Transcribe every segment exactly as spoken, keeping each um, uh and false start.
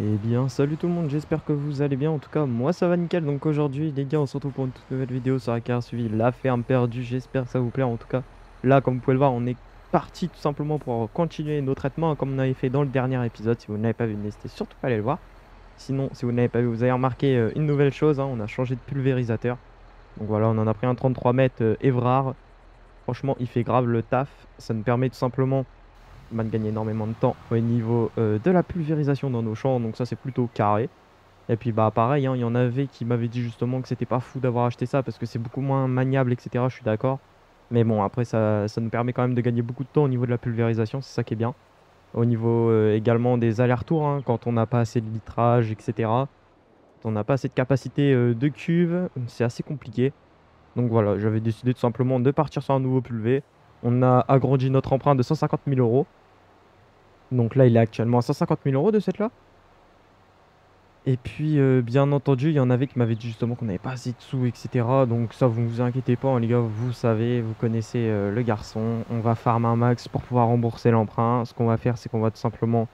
Eh bien salut tout le monde, j'espère que vous allez bien, en tout cas moi ça va nickel. Donc aujourd'hui les gars on se retrouve pour une toute nouvelle vidéo sur la carrière suivie La Ferme Perdue, j'espère que ça vous plaît. En tout cas là comme vous pouvez le voir on est parti tout simplement pour continuer nos traitements comme on avait fait dans le dernier épisode. Si vous n'avez pas vu, n'hésitez surtout pas à aller le voir. Sinon si vous n'avez pas vu, vous avez remarqué une nouvelle chose, hein, on a changé de pulvérisateur. Donc voilà, on en a pris un trente-trois mètres euh, Evrard. Franchement il fait grave le taf, ça nous permet tout simplement de gagner énormément de temps au niveau euh, de la pulvérisation dans nos champs, donc ça c'est plutôt carré. Et puis bah pareil, hein, il y en avait qui m'avaient dit justement que c'était pas fou d'avoir acheté ça parce que c'est beaucoup moins maniable, etc. Je suis d'accord, mais bon après ça, ça nous permet quand même de gagner beaucoup de temps au niveau de la pulvérisation, c'est ça qui est bien. Au niveau euh, également des allers-retours, hein, quand on n'a pas assez de litrage, etc. On n'a pas assez de capacité euh, de cuve, c'est assez compliqué. Donc voilà, j'avais décidé tout simplement de partir sur un nouveau pulvé. On a agrandi notre emprunt de cent cinquante mille euros. Donc là, il est actuellement à cent cinquante mille euros de cette là. Et puis, euh, bien entendu, il y en avait qui m'avaient dit justement qu'on n'avait pas assez de sous, et cetera. Donc ça, vous ne vous inquiétez pas, hein, les gars, vous savez, vous connaissez euh, le garçon. On va farm un max pour pouvoir rembourser l'emprunt. Ce qu'on va faire, c'est qu'on va tout simplement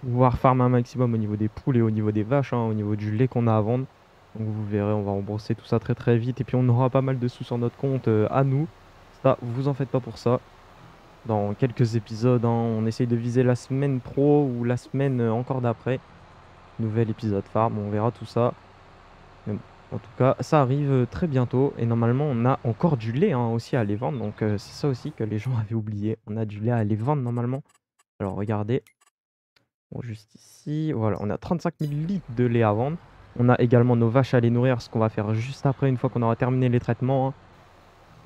pouvoir farm un maximum au niveau des poules et au niveau des vaches, hein, au niveau du lait qu'on a à vendre. Donc vous verrez, on va rembourser tout ça très très vite. Et puis on aura pas mal de sous sur notre compte euh, à nous. Ça, vous en faites pas pour ça. Dans quelques épisodes, hein, on essaye de viser la semaine pro ou la semaine euh, encore d'après. Nouvel épisode farm, on verra tout ça. Mais bon, en tout cas, ça arrive très bientôt. Et normalement, on a encore du lait hein, aussi à aller vendre. Donc euh, c'est ça aussi que les gens avaient oublié. On a du lait à aller vendre normalement. Alors regardez. Bon, juste ici, voilà, on a trente-cinq mille litres de lait à vendre. On a également nos vaches à les nourrir, ce qu'on va faire juste après, une fois qu'on aura terminé les traitements. Hein.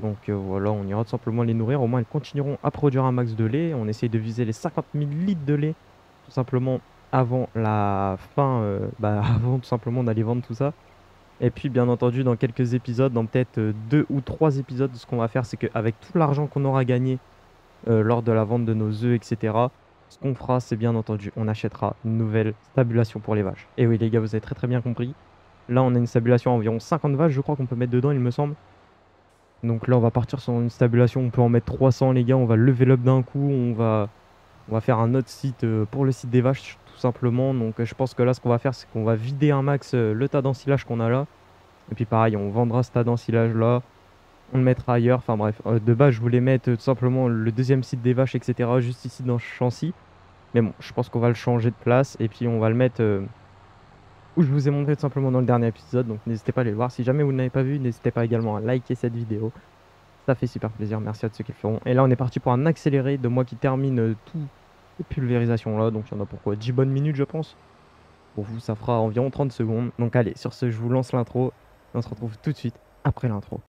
Donc euh, voilà, on ira tout simplement les nourrir. Au moins, elles continueront à produire un max de lait. On essaye de viser les cinquante mille litres de lait, tout simplement avant la fin, euh, bah, avant tout simplement d'aller vendre tout ça. Et puis, bien entendu, dans quelques épisodes, dans peut-être euh, deux ou trois épisodes, ce qu'on va faire, c'est qu'avec tout l'argent qu'on aura gagné euh, lors de la vente de nos œufs, et cetera, ce qu'on fera, c'est bien entendu, on achètera une nouvelle stabulation pour les vaches. Et oui les gars, vous avez très très bien compris. Là, on a une stabulation à environ cinquante vaches, je crois qu'on peut mettre dedans, il me semble. Donc là, on va partir sur une stabulation, on peut en mettre trois cents les gars, on va lever l'up d'un coup, on va, on va faire un autre site pour le site des vaches, tout simplement. Donc je pense que là, ce qu'on va faire, c'est qu'on va vider un max le tas d'ensilage qu'on a là. Et puis pareil, on vendra ce tas d'ensilage là. On le mettra ailleurs, enfin bref, euh, de base je voulais mettre euh, tout simplement le deuxième site des vaches, et cetera, juste ici dans ce champ-ci. Mais bon, je pense qu'on va le changer de place et puis on va le mettre euh, où je vous ai montré tout simplement dans le dernier épisode. Donc n'hésitez pas à aller le voir, si jamais vous n'avez pas vu, n'hésitez pas également à liker cette vidéo. Ça fait super plaisir, merci à tous ceux qui le feront. Et là on est parti pour un accéléré de moi qui termine euh, toutes les pulvérisations là, donc il y en a pour quoi, dix bonnes minutes je pense. Pour vous ça fera environ trente secondes. Donc allez, sur ce je vous lance l'intro et on se retrouve tout de suite après l'intro.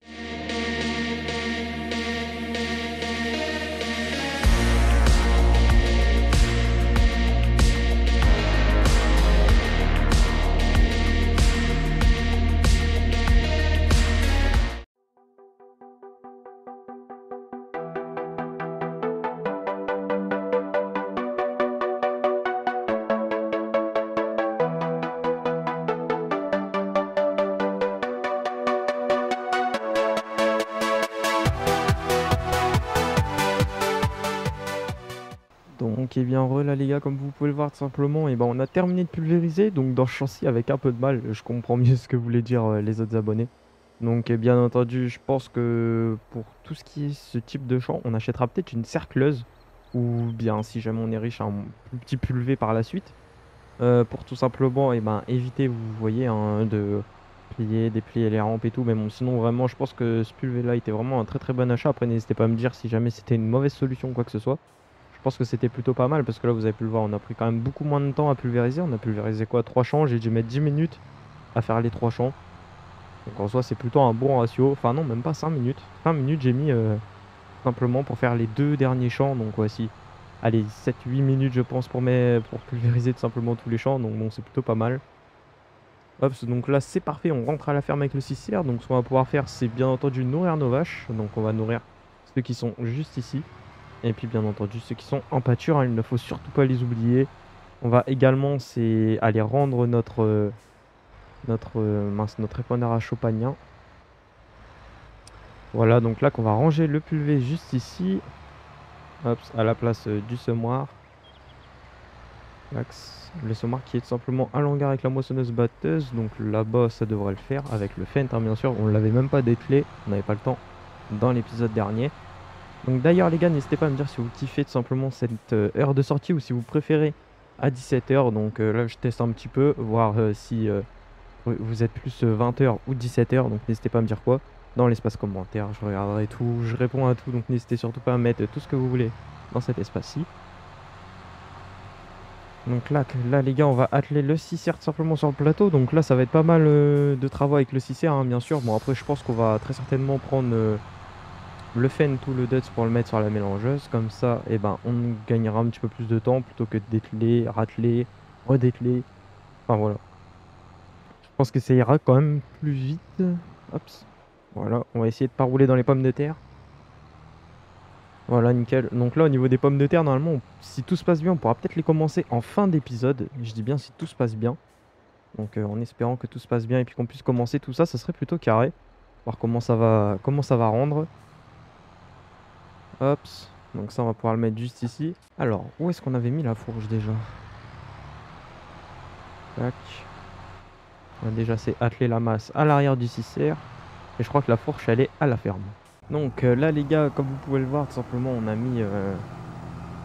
Donc et eh bien re là les gars, comme vous pouvez le voir tout simplement, et eh ben on a terminé de pulvériser, donc dans ce champ-ci avec un peu de mal, je comprends mieux ce que voulaient dire euh, les autres abonnés. Donc eh bien entendu, je pense que pour tout ce qui est ce type de champ, on achètera peut-être une cercleuse, ou bien si jamais on est riche, un petit pulvé par la suite, euh, pour tout simplement eh ben, éviter, vous voyez, hein, de plier, déplier les rampes et tout. Mais bon, sinon vraiment je pense que ce pulvé là était vraiment un très très bon achat. Après n'hésitez pas à me dire si jamais c'était une mauvaise solution ou quoi que ce soit. Je pense que c'était plutôt pas mal parce que là vous avez pu le voir, on a pris quand même beaucoup moins de temps à pulvériser. On a pulvérisé quoi, trois champs, j'ai dû mettre dix minutes à faire les trois champs. Donc en soi c'est plutôt un bon ratio, enfin non même pas cinq minutes. cinq minutes j'ai mis euh, simplement pour faire les deux derniers champs, donc voici. Allez, sept huit minutes je pense pour, mes, pour pulvériser tout simplement tous les champs, donc bon c'est plutôt pas mal. Hop, donc là c'est parfait, on rentre à la ferme avec le six R, donc ce qu'on va pouvoir faire c'est bien entendu nourrir nos vaches, donc on va nourrir ceux qui sont juste ici. Et puis bien entendu ceux qui sont en pâture, hein, il ne faut surtout pas les oublier. On va également aller rendre notre euh, notre euh, mince, notre épandeur à Choupagnin. Voilà, donc là qu'on va ranger le pulvé juste ici. Hop, à la place euh, du semoir. Axe. Le sommar qui est tout simplement un hangar avec la moissonneuse batteuse. Donc là-bas, ça devrait le faire. Avec le Fent, hein, bien sûr. On ne l'avait même pas déclé. On n'avait pas le temps dans l'épisode dernier. Donc d'ailleurs, les gars, n'hésitez pas à me dire si vous kiffez tout simplement cette euh, heure de sortie ou si vous préférez à dix-sept heures. Donc euh, là, je teste un petit peu, voir euh, si euh, vous êtes plus euh, vingt heures ou dix-sept heures. Donc n'hésitez pas à me dire quoi dans l'espace commentaire. Je regarderai tout, je réponds à tout. Donc n'hésitez surtout pas à mettre tout ce que vous voulez dans cet espace-ci. Donc là, là, les gars, on va atteler le six R tout simplement sur le plateau. Donc là, ça va être pas mal euh, de travaux avec le six R, hein, bien sûr. Bon, après, je pense qu'on va très certainement prendre euh, le Fent ou le Dutz pour le mettre sur la mélangeuse. Comme ça, eh ben, on gagnera un petit peu plus de temps plutôt que de dételer, rateler, redételer. Enfin, voilà. Je pense que ça ira quand même plus vite. Hop. Voilà, on va essayer de ne pas rouler dans les pommes de terre. Voilà, nickel. Donc là, au niveau des pommes de terre, normalement, on, si tout se passe bien, on pourra peut-être les commencer en fin d'épisode. Je dis bien si tout se passe bien. Donc euh, en espérant que tout se passe bien et puis qu'on puisse commencer tout ça, ça serait plutôt carré. Voir comment ça va, comment ça va rendre. Hop. Donc ça, on va pouvoir le mettre juste ici. Alors, où est-ce qu'on avait mis la fourche déjà? Tac. On a déjà c'est atteler la masse à l'arrière du six R. Et je crois que la fourche, elle est à la ferme. Donc euh, là les gars, comme vous pouvez le voir, tout simplement on a mis euh,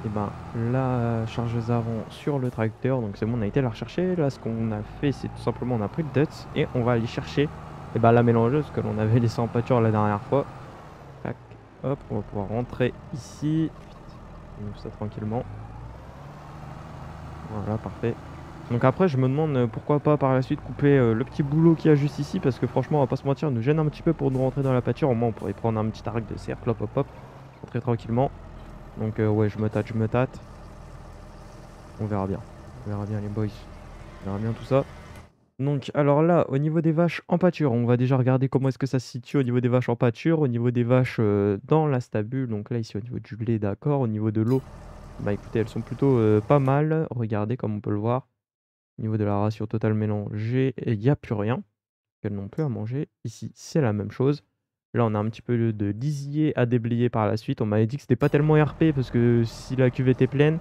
eh ben, la chargeuse avant sur le tracteur. Donc c'est bon, on a été la rechercher. Là ce qu'on a fait, c'est tout simplement on a pris le Dutz et on va aller chercher eh ben, la mélangeuse que l'on avait laissée en pâture la dernière fois. Tac, hop, on va pouvoir rentrer ici. On ouvre ça tranquillement. Voilà, parfait. Donc après je me demande pourquoi pas par la suite couper euh, le petit boulot qu'il y a juste ici, parce que franchement on va pas se mentir, il nous gêne un petit peu pour nous rentrer dans la pâture. Au moins on pourrait prendre un petit arc de cercle, hop hop hop, rentrer tranquillement. Donc euh, ouais, je me tâte, je me tâte. On verra bien, on verra bien les boys, on verra bien tout ça. Donc alors là au niveau des vaches en pâture, on va déjà regarder comment est-ce que ça se situe au niveau des vaches en pâture, au niveau des vaches euh, dans la stabule. Donc là ici au niveau du blé, d'accord, au niveau de l'eau, bah écoutez elles sont plutôt euh, pas mal, regardez comme on peut le voir. Niveau de la ratio totale mélangée, il n'y a plus rien. Qu'elles n'ont plus à manger. Ici, c'est la même chose. Là, on a un petit peu de lisier à déblayer par la suite. On m'avait dit que c'était pas tellement R P parce que si la cuve était pleine,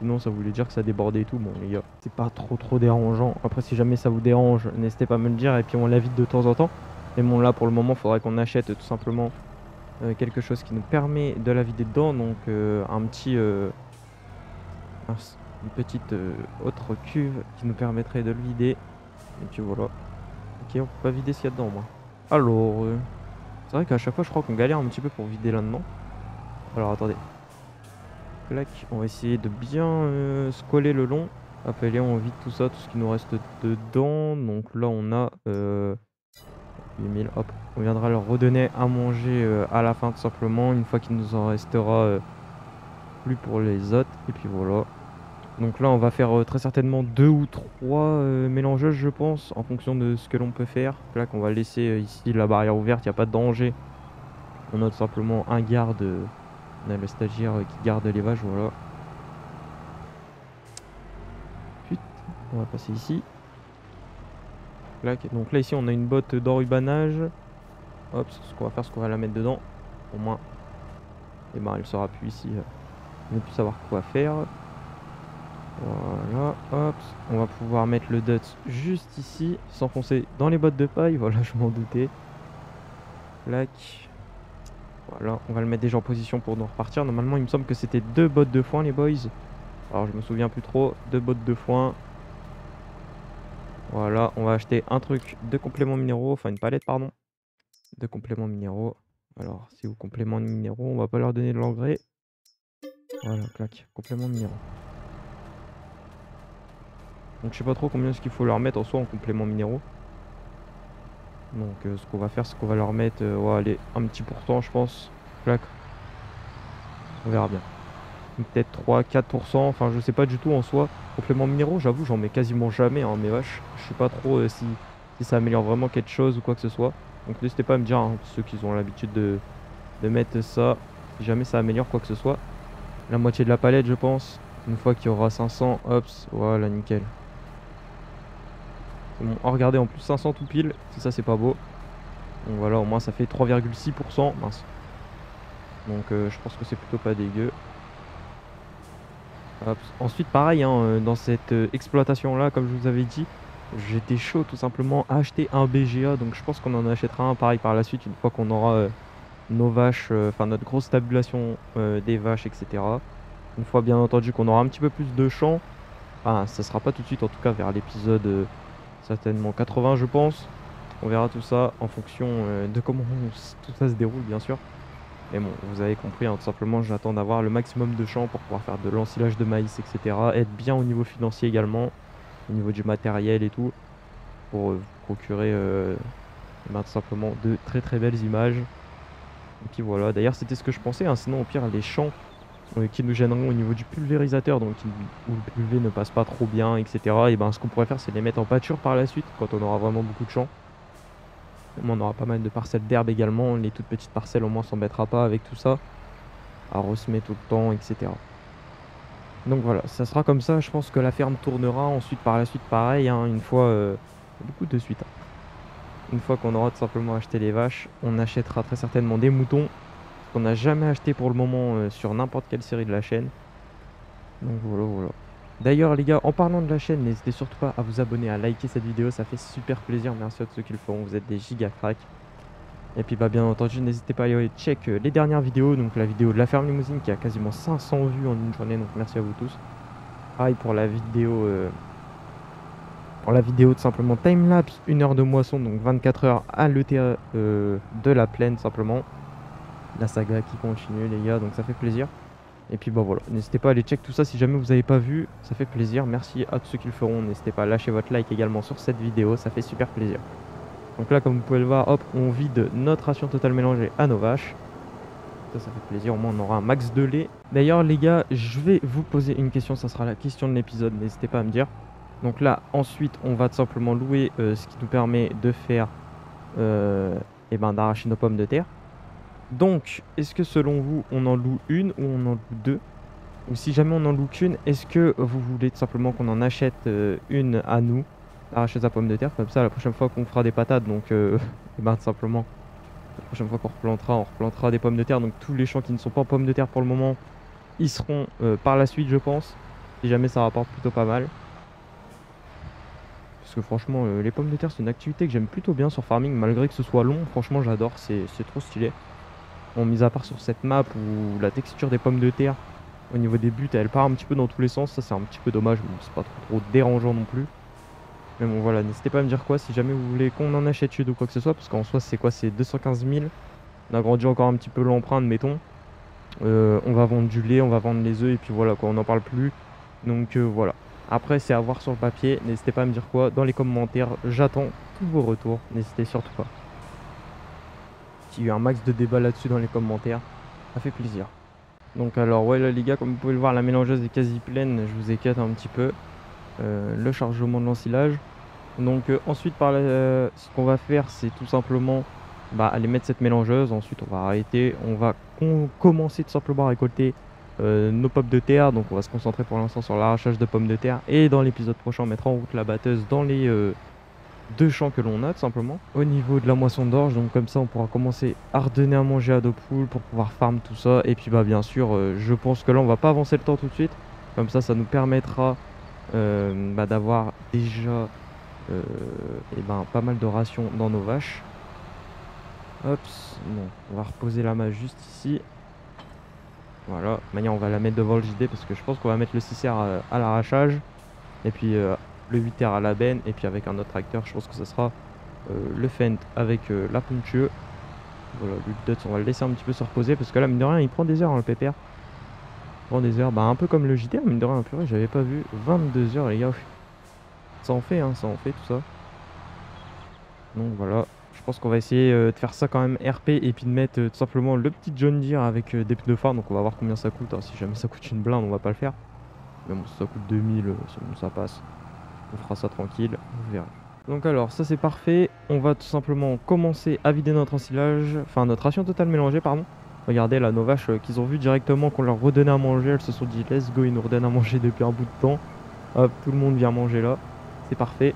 sinon ça voulait dire que ça débordait et tout. Bon, les gars, c'est pas trop trop dérangeant. Après, si jamais ça vous dérange, n'hésitez pas à me le dire. Et puis, on la vide de temps en temps. Mais bon, là, pour le moment, il faudrait qu'on achète tout simplement euh, quelque chose qui nous permet de la vider dedans. Donc, euh, un petit... Euh... Un... une petite euh, autre cuve qui nous permettrait de le vider. Et puis voilà. Ok, on peut pas vider ce qu'il y a dedans, moi. Alors, euh, c'est vrai qu'à chaque fois, je crois qu'on galère un petit peu pour vider là-dedans. Alors, attendez. Clac, on va essayer de bien euh, se coller le long. Après, on vide tout ça, tout ce qui nous reste dedans. Donc là, on a euh, huit mille, hop. On viendra leur redonner à manger euh, à la fin, tout simplement. Une fois qu'il nous en restera euh, plus pour les autres. Et puis voilà. Donc là on va faire euh, très certainement deux ou trois euh, mélangeuses je pense, en fonction de ce que l'on peut faire. Là qu'on va laisser euh, ici la barrière ouverte, il n'y a pas de danger. On a tout simplement un garde, euh, on a le stagiaire euh, qui garde les vaches, voilà. Putain, on va passer ici. Là, donc là ici on a une botte d'enrubanage. Hop, ce qu'on va faire, c'est qu'on va la mettre dedans. Au moins, et eh ben, elle saura plus ici, euh, on ne peut plus savoir quoi faire. Voilà, hop, on va pouvoir mettre le Dutz juste ici, s'enfoncer dans les bottes de paille, voilà, je m'en doutais. Plac. Voilà, on va le mettre déjà en position pour nous repartir. Normalement, il me semble que c'était deux bottes de foin, les boys. Alors, je me souviens plus trop, deux bottes de foin. Voilà, on va acheter un truc de compléments minéraux, enfin une palette, pardon. De compléments minéraux. Alors, si vous compléments minéraux, on va pas leur donner de l'engrais. Voilà, clac, compléments minéraux. Donc je sais pas trop combien est-ce qu'il faut leur mettre en soi en compléments minéraux. Donc euh, ce qu'on va faire, c'est qu'on va leur mettre euh, ouais, allez, un petit pourcent je pense. Clac. On verra bien. Peut-être trois à quatre pour cent, enfin je sais pas du tout en soi. Compléments minéraux, j'avoue, j'en mets quasiment jamais hein, mes vaches. Je sais pas trop euh, si, si ça améliore vraiment quelque chose ou quoi que ce soit. Donc n'hésitez pas à me dire, hein, ceux qui ont l'habitude de, de mettre ça, si jamais ça améliore quoi que ce soit. La moitié de la palette je pense. Une fois qu'il y aura cinq cents, hop, voilà, nickel. Bon, oh, regardez, en plus cinq cents tout pile, si ça c'est pas beau. Donc voilà, au moins ça fait trois virgule six pour cent, mince. Donc euh, je pense que c'est plutôt pas dégueu. Hop. Ensuite, pareil, hein, dans cette exploitation-là, comme je vous avais dit, j'étais chaud tout simplement à acheter un B G A. Donc je pense qu'on en achètera un pareil par la suite, une fois qu'on aura euh, nos vaches, enfin euh, notre grosse tabulation euh, des vaches, et cetera. Une fois bien entendu qu'on aura un petit peu plus de champs. Enfin, ça sera pas tout de suite, en tout cas vers l'épisode euh, certainement quatre-vingts, je pense. On verra tout ça en fonction euh, de comment tout ça se déroule, bien sûr. Mais bon, vous avez compris, hein, tout simplement, j'attends d'avoir le maximum de champs pour pouvoir faire de l'ensilage de maïs, et cetera. Être bien au niveau financier également, au niveau du matériel et tout, pour euh, vous procurer euh, ben, tout simplement de très très belles images. Et puis voilà, d'ailleurs c'était ce que je pensais, hein. Sinon au pire les champs euh, qui nous gêneront au niveau du pulvérisateur, donc où le pulvé ne passe pas trop bien, et cetera. Et ben ce qu'on pourrait faire, c'est les mettre en pâture par la suite, quand on aura vraiment beaucoup de champs. On aura pas mal de parcelles d'herbe également, les toutes petites parcelles au moins s'embêtera pas avec tout ça, à ressemer tout le temps, et cetera. Donc voilà, ça sera comme ça, je pense que la ferme tournera ensuite par la suite pareil, hein, une fois, euh, beaucoup de suite, hein. Une fois qu'on aura tout simplement acheté les vaches, on achètera très certainement des moutons, qu'on n'a jamais acheté pour le moment euh, sur n'importe quelle série de la chaîne. Donc voilà, voilà. D'ailleurs les gars, en parlant de la chaîne, n'hésitez surtout pas à vous abonner, à liker cette vidéo, ça fait super plaisir, merci à tous ceux qui le feront, vous êtes des giga cracks. Et puis bah bien entendu, n'hésitez pas à aller check les dernières vidéos, donc la vidéo de la ferme limousine qui a quasiment cinq cents vues en une journée, donc merci à vous tous. Pareil pour la vidéo, euh, pour la vidéo de simplement timelapse, une heure de moisson, donc vingt-quatre heures à l'E T A euh, de la plaine simplement. La saga qui continue les gars, donc ça fait plaisir. Et puis bah voilà, n'hésitez pas à aller check tout ça si jamais vous n'avez pas vu, ça fait plaisir, merci à tous ceux qui le feront, n'hésitez pas à lâcher votre like également sur cette vidéo, ça fait super plaisir. Donc là comme vous pouvez le voir, hop, on vide notre ration totale mélangée à nos vaches, ça, ça fait plaisir, au moins on aura un max de lait. D'ailleurs les gars, je vais vous poser une question, ça sera la question de l'épisode, n'hésitez pas à me dire. Donc là ensuite on va tout simplement louer euh, ce qui nous permet de faire, euh, et ben d'arracher nos pommes de terre. Donc, est-ce que selon vous, on en loue une ou on en loue deux? Ou si jamais on en loue qu'une, est-ce que vous voulez tout simplement qu'on en achète euh, une à nous, arracheuse à pommes de terre, comme ça la prochaine fois qu'on fera des patates, donc euh, et ben, tout simplement, la prochaine fois qu'on replantera, on replantera des pommes de terre, donc tous les champs qui ne sont pas en pommes de terre pour le moment, ils seront euh, par la suite je pense, si jamais ça rapporte plutôt pas mal. Parce que franchement, euh, les pommes de terre c'est une activité que j'aime plutôt bien sur farming, malgré que ce soit long, franchement j'adore, c'est trop stylé. Bon, mis à part sur cette map où la texture des pommes de terre au niveau des buts elle part un petit peu dans tous les sens, ça c'est un petit peu dommage, mais c'est pas trop, trop dérangeant non plus. Mais bon voilà, n'hésitez pas à me dire quoi si jamais vous voulez qu'on en achète une ou quoi que ce soit, parce qu'en soi c'est quoi, c'est deux cent quinze mille, on a grandi encore un petit peu l'empreinte, mettons. Euh, on va vendre du lait, on va vendre les œufs et puis voilà quoi, on n'en parle plus. Donc euh, voilà, après c'est à voir sur le papier, n'hésitez pas à me dire quoi dans les commentaires, j'attends tous vos retours, n'hésitez surtout pas. Il y a eu un max de débat là-dessus dans les commentaires, ça fait plaisir. Donc alors ouais là les gars, comme vous pouvez le voir, la mélangeuse est quasi pleine, je vous écarte un petit peu euh, le chargement de l'ensilage. Donc euh, ensuite par la, euh, ce qu'on va faire c'est tout simplement bah, aller mettre cette mélangeuse, ensuite on va arrêter, on va commencer tout simplement à récolter euh, nos pommes de terre, donc on va se concentrer pour l'instant sur l'arrachage de pommes de terre, et dans l'épisode prochain on mettra en route la batteuse dans les... Euh, deux champs que l'on a tout simplement au niveau de la moisson d'orge, donc comme ça on pourra commencer à redonner à manger à nos poules pour pouvoir farm tout ça. Et puis bah bien sûr euh, je pense que là on va pas avancer le temps tout de suite, comme ça ça nous permettra euh, bah, d'avoir déjà euh, et ben, pas mal de rations dans nos vaches. Hop, bon, on va reposer la main juste ici, voilà, manière on va la mettre devant le J D parce que je pense qu'on va mettre le six R à, à l'arrachage et puis euh, le huit R à la benne, et puis avec un autre tracteur je pense que ça sera euh, le Fent avec euh, la ponctueuse. Voilà, le Dutz on va le laisser un petit peu se reposer parce que là mine de rien il prend des heures, hein, le pépère il prend des heures, bah un peu comme le J D R mine de rien, purée j'avais pas vu, vingt-deux heures les gars, ça en fait, hein, ça en fait tout ça. Donc voilà, je pense qu'on va essayer euh, de faire ça quand même R P et puis de mettre euh, tout simplement le petit John Deere avec euh, des pneus phares, donc on va voir combien ça coûte, hein. Si jamais ça coûte une blinde on va pas le faire, mais bon si ça coûte deux mille euh, ça passe. On fera ça tranquille, vous verrez. Donc alors, ça c'est parfait. On va tout simplement commencer à vider notre ensilage, enfin notre ration totale mélangée, pardon. Regardez là, nos vaches euh, qu'ils ont vu directement qu'on leur redonnait à manger, elles se sont dit, let's go, ils nous redonnent à manger depuis un bout de temps. Hop, tout le monde vient manger là, c'est parfait.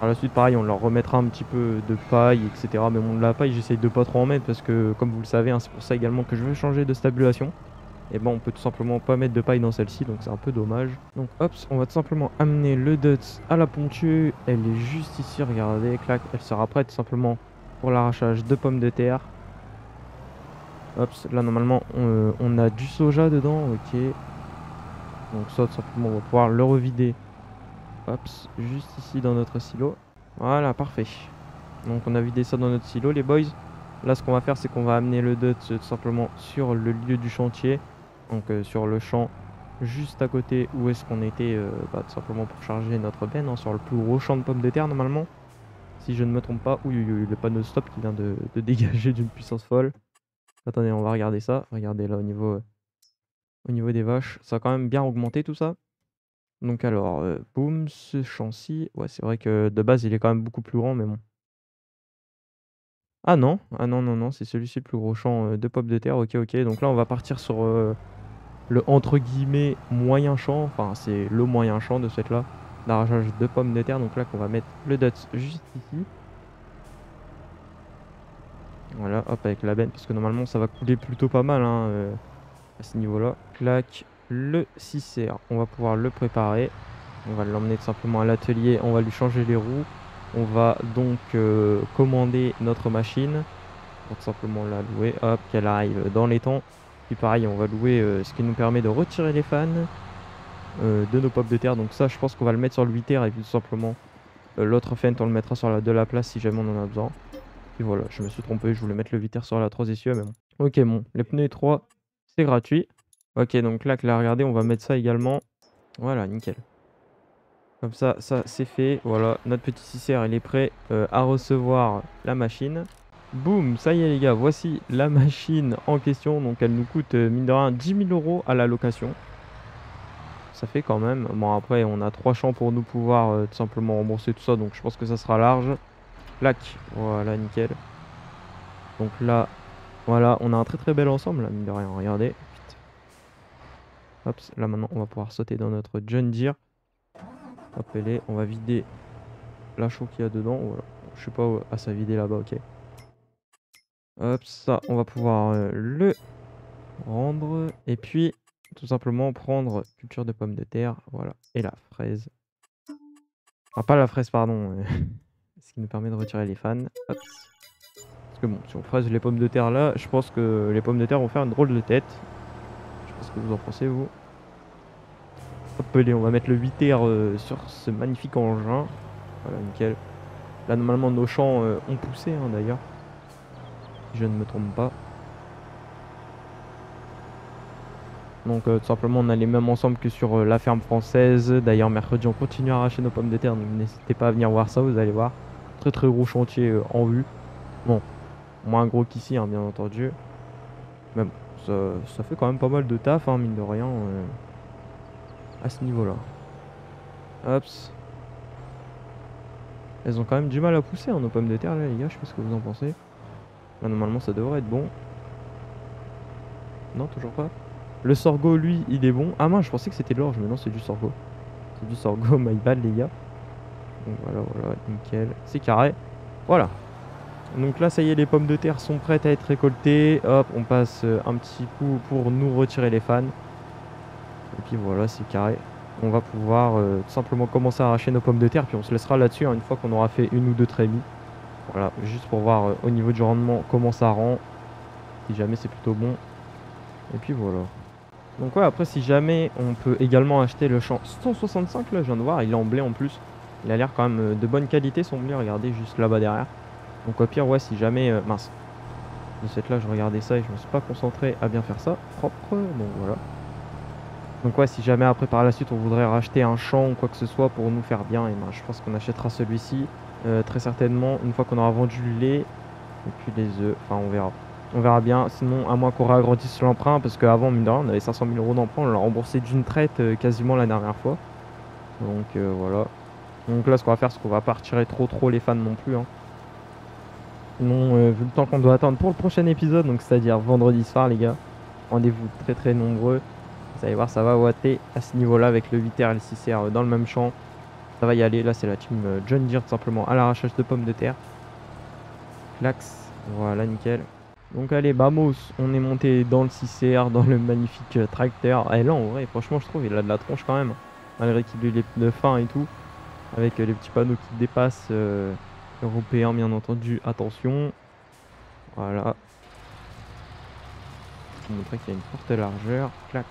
Par la suite, pareil, on leur remettra un petit peu de paille, et cetera. Mais bon, de la paille, j'essaye de pas trop en mettre parce que, comme vous le savez, hein, c'est pour ça également que je veux changer de stabulation. et ben on peut tout simplement pas mettre de paille dans celle-ci, donc c'est un peu dommage. Donc hop, on va tout simplement amener le Dutz à la pontue, elle est juste ici, regardez, clac, elle sera prête tout simplement pour l'arrachage de pommes de terre. Hop, là normalement on, on a du soja dedans, ok. Donc ça tout simplement on va pouvoir le revider, hop, juste ici dans notre silo. Voilà, parfait. Donc on a vidé ça dans notre silo les boys. Là ce qu'on va faire c'est qu'on va amener le Dutz tout simplement sur le lieu du chantier. Donc euh, sur le champ juste à côté où est-ce qu'on était euh, bah, tout simplement pour charger notre benne, hein, sur le plus gros champ de pommes de terre normalement. Si je ne me trompe pas, oui, oui, oui, le panneau stop qui vient de, de dégager d'une puissance folle. Attendez, on va regarder ça. Regardez là au niveau, euh, au niveau des vaches. Ça a quand même bien augmenté tout ça. Donc alors, euh, boum, ce champ-ci. Ouais, c'est vrai que de base, il est quand même beaucoup plus grand, mais bon. Ah non, ah non, non, non, c'est celui-ci le plus gros champ euh, de pommes de terre. Ok, ok. Donc là, on va partir sur euh, le entre guillemets moyen champ. Enfin, c'est le moyen champ de cette là. D'arrachage de pommes de terre, donc là qu'on va mettre le Dutz juste ici. Voilà, hop, avec la benne, parce que normalement ça va couler plutôt pas mal hein, euh, à ce niveau-là. Clac, le six R, on va pouvoir le préparer. On va l'emmener tout simplement à l'atelier, on va lui changer les roues. On va donc euh, commander notre machine pour tout simplement la louer, hop, qu'elle arrive dans les temps. Puis pareil, on va louer euh, ce qui nous permet de retirer les fans. Euh, de nos pommes de terre, donc ça je pense qu'on va le mettre sur le huit R et puis tout simplement euh, l'autre fente on le mettra sur la de la place si jamais on en a besoin. Et voilà, je me suis trompé, je voulais mettre le huit R sur la trois essieux mais bon. Ok, bon, les pneus trois c'est gratuit. Ok, donc là, là regardez, on va mettre ça également. Voilà, nickel. Comme ça, ça c'est fait. Voilà, notre petit six R il est prêt euh, à recevoir la machine. Boum, ça y est les gars, voici la machine en question. Donc elle nous coûte euh, mine de rien dix mille euros à la location. Ça fait quand même. Bon, après on a trois champs pour nous pouvoir euh, tout simplement rembourser tout ça, donc je pense que ça sera large. Clac, voilà, nickel. Donc là, voilà, on a un très très bel ensemble là, mine de rien, regardez. Hop, là maintenant on va pouvoir sauter dans notre John Deere. Hop, elle est, on va vider la chaux qu'il y a dedans, voilà. Je sais pas où, ah ça a vidé là-bas, ok. Hop, ça, on va pouvoir euh, le rendre, et puis tout simplement prendre culture de pommes de terre, voilà, et la fraise. Ah, pas la fraise, pardon, euh, ce qui nous permet de retirer les fans. Hop. Parce que bon, si on fraise les pommes de terre là, je pense que les pommes de terre vont faire une drôle de tête. Je pense que vous en pensez, vous. Hop, allez, on va mettre le huit R euh, sur ce magnifique engin. Voilà, nickel. Là, normalement, nos champs euh, ont poussé, hein, d'ailleurs. Je ne me trompe pas. Donc euh, tout simplement on a les mêmes ensembles que sur euh, la ferme française. D'ailleurs mercredi on continue à arracher nos pommes de terre. Donc n'hésitez pas à venir voir ça, vous allez voir. Très très gros chantier euh, en vue. Bon, moins gros qu'ici hein, bien entendu. Mais bon, ça, ça fait quand même pas mal de taf hein, mine de rien. Euh, à ce niveau là. Hops. Elles ont quand même du mal à pousser hein, nos pommes de terre là les gars, je sais pas ce que vous en pensez. Là normalement ça devrait être bon. Non, toujours pas. Le sorgho, lui, il est bon. Ah mince, je pensais que c'était de l'orge, mais non, c'est du sorgho. C'est du sorgho, my bad, les gars. Donc voilà, voilà, nickel. C'est carré. Voilà. Donc là, ça y est, les pommes de terre sont prêtes à être récoltées. Hop, on passe un petit coup pour nous retirer les fans. Et puis voilà, c'est carré. On va pouvoir euh, tout simplement commencer à arracher nos pommes de terre, puis on se laissera là-dessus hein, une fois qu'on aura fait une ou deux trémies. Voilà, juste pour voir euh, au niveau du rendement comment ça rend. Si jamais c'est plutôt bon. Et puis voilà. Donc ouais, après si jamais on peut également acheter le champ cent soixante-cinq là, je viens de voir, il est en blé en plus. Il a l'air quand même de bonne qualité son blé, regardez juste là-bas derrière. Donc au pire ouais si jamais, euh, mince, de cette là je regardais ça et je me suis pas concentré à bien faire ça, propre, bon voilà. Donc ouais si jamais après par la suite on voudrait racheter un champ ou quoi que ce soit pour nous faire bien, et ben je pense qu'on achètera celui-ci euh, très certainement une fois qu'on aura vendu le lait et puis les œufs, enfin on verra. On verra bien, sinon à moins qu'on réagrandisse l'emprunt, parce qu'avant, mine de rien, on avait cinq cent mille euros d'emprunt, on l'a remboursé d'une traite euh, quasiment la dernière fois. Donc euh, voilà. Donc là, ce qu'on va faire, c'est qu'on va pas retirer trop trop les fans non plus. Hein. Non, euh, vu le temps qu'on doit attendre pour le prochain épisode, donc c'est-à-dire vendredi soir, les gars, rendez-vous très très nombreux. Vous allez voir, ça va ouater à ce niveau-là avec le huit R et le six R dans le même champ. Ça va y aller, là c'est la team John Deere, tout simplement à l'arrachage de pommes de terre. Clax, voilà, nickel. Donc allez, vamos, on est monté dans le six C R, dans le magnifique tracteur. Et là en vrai, franchement je trouve, il a de la tronche quand même. Malgré qu'il ait les pneus fins et tout. Avec les petits panneaux qui dépassent. Euh, européens bien entendu, attention. Voilà. Pour montrer qu'il y a une forte largeur. Clax.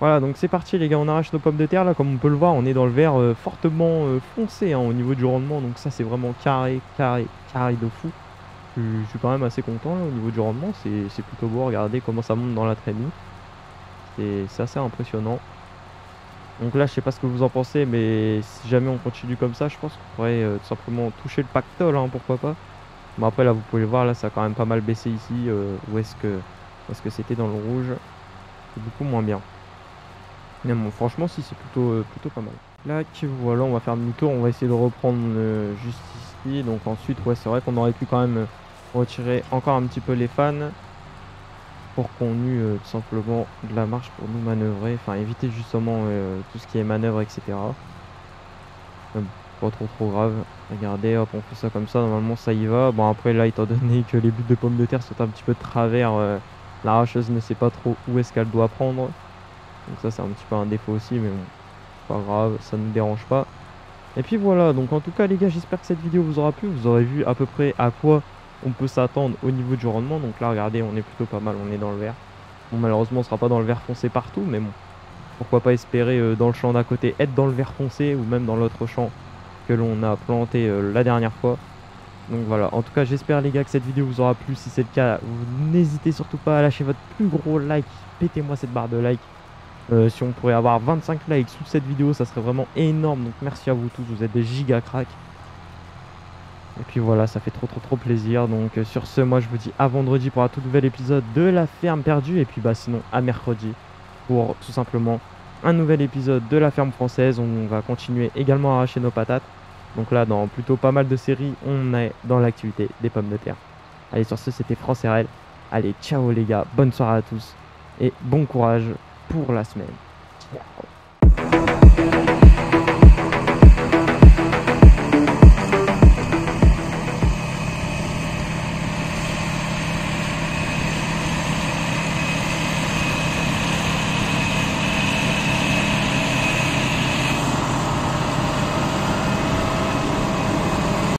Voilà, donc c'est parti les gars, on arrache nos pommes de terre. Là, comme on peut le voir, on est dans le vert euh, fortement euh, foncé hein, au niveau du rendement. Donc ça c'est vraiment carré, carré, carré de fou. Je suis quand même assez content là, au niveau du rendement, c'est plutôt beau, regardez comment ça monte dans la traînée, c'est assez impressionnant. Donc là je sais pas ce que vous en pensez, mais si jamais on continue comme ça, je pense qu'on pourrait euh, tout simplement toucher le pactole, hein, pourquoi pas. Mais après là vous pouvez le voir, là ça a quand même pas mal baissé ici, euh, où est-ce que est-ce que c'était dans le rouge, c'est beaucoup moins bien. Mais bon, franchement si, c'est plutôt, euh, plutôt pas mal. Là, voilà, on va faire demi-tour, on va essayer de reprendre euh, juste ici, donc ensuite ouais c'est vrai qu'on aurait pu quand même... Euh, retirer encore un petit peu les fans pour qu'on eût euh, tout simplement de la marche pour nous manœuvrer, enfin éviter justement euh, tout ce qui est manœuvre etc. Euh, pas trop trop grave, regardez hop on fait ça comme ça, normalement ça y va. Bon après là étant donné que les buts de pommes de terre sont un petit peu de travers, euh, l'arracheuse ne sait pas trop où est-ce qu'elle doit prendre, donc ça c'est un petit peu un défaut aussi, mais bon pas grave, ça ne nous dérange pas. Et puis voilà, donc en tout cas les gars j'espère que cette vidéo vous aura plu, vous aurez vu à peu près à quoi on peut s'attendre au niveau du rendement. Donc là regardez on est plutôt pas mal, on est dans le vert. Bon malheureusement on sera pas dans le vert foncé partout, mais bon pourquoi pas espérer euh, dans le champ d'à côté être dans le vert foncé, ou même dans l'autre champ que l'on a planté euh, la dernière fois. Donc voilà, en tout cas j'espère les gars que cette vidéo vous aura plu. Si c'est le cas, n'hésitez surtout pas à lâcher votre plus gros like, pétez moi cette barre de like. euh, Si on pourrait avoir vingt-cinq likes sous cette vidéo ça serait vraiment énorme. Donc merci à vous tous, vous êtes des giga cracks. Et puis voilà, ça fait trop trop trop plaisir. Donc euh, sur ce, moi je vous dis à vendredi pour un tout nouvel épisode de La Ferme Perdue. Et puis bah sinon à mercredi pour tout simplement un nouvel épisode de La Ferme Française. On va continuer également à arracher nos patates. Donc là, dans plutôt pas mal de séries, on est dans l'activité des pommes de terre. Allez, sur ce, c'était France R L. Allez, ciao les gars, bonne soirée à tous. Et bon courage pour la semaine. Ciao.